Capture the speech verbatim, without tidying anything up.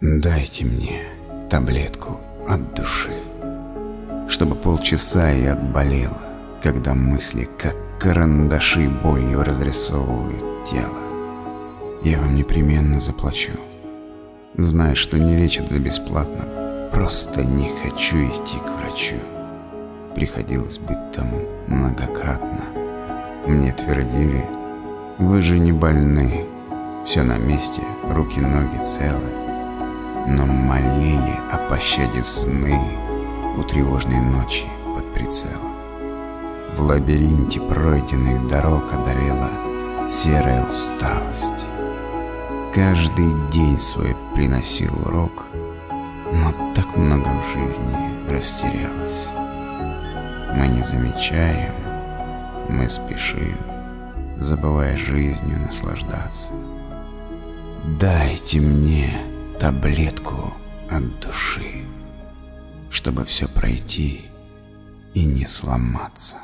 Дайте мне таблетку от души, чтобы полчаса и отболело, когда мысли, как карандаши, болью разрисовывают тело. Я вам непременно заплачу. Знаю, что не лечат за бесплатно. Просто не хочу идти к врачу. Приходилось быть тому многократно. Мне твердили: вы же не больны, все на месте, руки, ноги целы. Но молили о пощаде сны у тревожной ночи под прицелом. В лабиринте пройденных дорог одолела серая усталость. Каждый день свой приносил урок, но так много в жизни растерялось. Мы не замечаем, мы спешим, забывая жизнью наслаждаться. Дайте мне таблетку от души, чтобы все пройти и не сломаться.